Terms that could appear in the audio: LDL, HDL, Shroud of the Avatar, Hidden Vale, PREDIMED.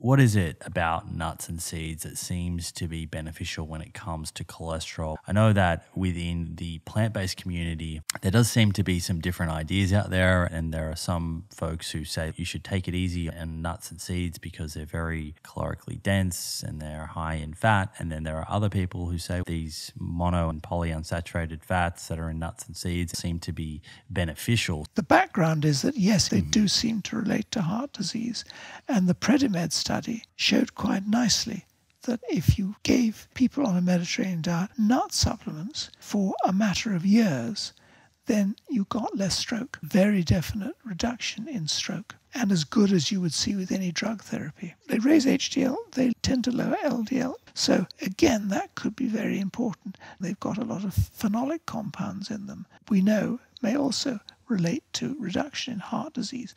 What is it about nuts and seeds that seems to be beneficial when it comes to cholesterol? I know that within the plant-based community, there does seem to be some different ideas out there, and there are some folks who say you should take it easy on nuts and seeds because they're very calorically dense and they're high in fat. And then there are other people who say these mono and polyunsaturated fats that are in nuts and seeds seem to be beneficial. The background is that, yes, they do seem to relate to heart disease, and the PREDIMED study showed quite nicely that if you gave people on a Mediterranean diet nut supplements for a matter of years, then you got less stroke, very definite reduction in stroke, and as good as you would see with any drug therapy. They raise HDL, they tend to lower LDL. So again, that could be very important. They've got a lot of phenolic compounds in them, we know may also relate to reduction in heart disease.